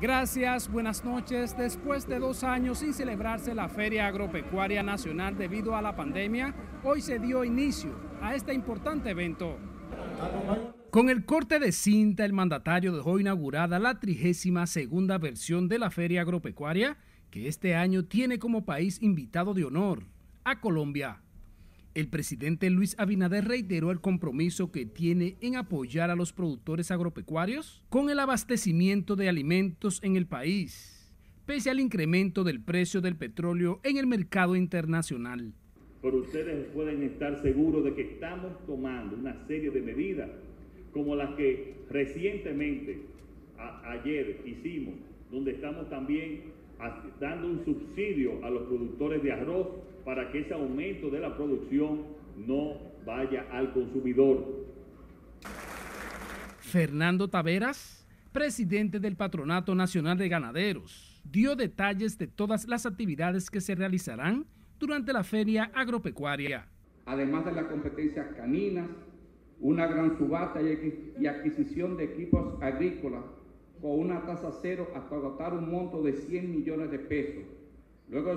Gracias, buenas noches. Después de 2 años sin celebrarse la Feria Agropecuaria Nacional debido a la pandemia, hoy se dio inicio a este importante evento. Con el corte de cinta, el mandatario dejó inaugurada la 32ª versión de la Feria Agropecuaria, que este año tiene como país invitado de honor a Colombia. El presidente Luis Abinader reiteró el compromiso que tiene en apoyar a los productores agropecuarios con el abastecimiento de alimentos en el país, pese al incremento del precio del petróleo en el mercado internacional. Pero ustedes pueden estar seguros de que estamos tomando una serie de medidas como las que recientemente, ayer hicimos, donde estamos también dando un subsidio a los productores de arroz para que ese aumento de la producción no vaya al consumidor. Fernando Taveras, presidente del Patronato Nacional de Ganaderos, dio detalles de todas las actividades que se realizarán durante la Feria Agropecuaria. Además de las competencias caninas, una gran subasta y adquisición de equipos agrícolas con una tasa cero hasta agotar un monto de 100 millones de pesos. Luego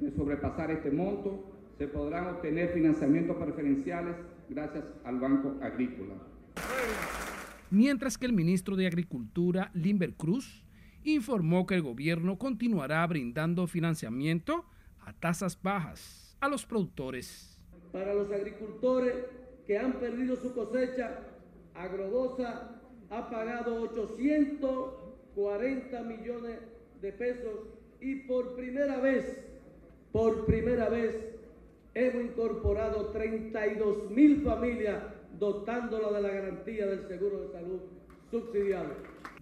de sobrepasar este monto, se podrán obtener financiamientos preferenciales gracias al Banco Agrícola. Mientras que el ministro de Agricultura, Limber Cruz, informó que el gobierno continuará brindando financiamiento a tasas bajas a los productores. Para los agricultores que han perdido su cosecha, Agrodosa ha pagado 840 millones de pesos y por primera vez, hemos incorporado 32.000 familias dotándola de la garantía del seguro de salud subsidiado.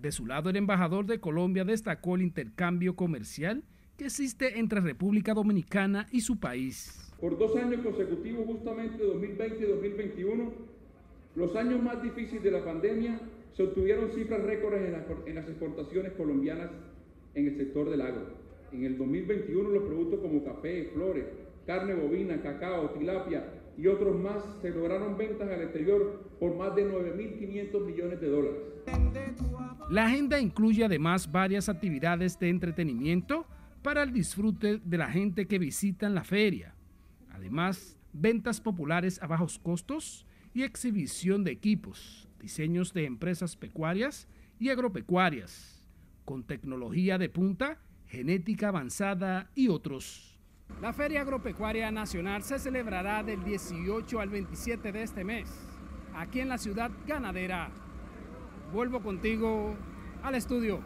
De su lado, el embajador de Colombia destacó el intercambio comercial que existe entre República Dominicana y su país. Por 2 años consecutivos, justamente 2020 y 2021, los años más difíciles de la pandemia, se obtuvieron cifras récords en las exportaciones colombianas en el sector del agro. En el 2021 los productos como café, flores, carne bovina, cacao, tilapia y otros más se lograron ventas al exterior por más de 9.500 millones de dólares. La agenda incluye además varias actividades de entretenimiento para el disfrute de la gente que visita la feria. Además, ventas populares a bajos costos y exhibición de equipos, diseños de empresas pecuarias y agropecuarias, con tecnología de punta, genética avanzada y otros. La Feria Agropecuaria Nacional se celebrará del 18 al 27 de este mes, aquí en la ciudad ganadera. Vuelvo contigo al estudio.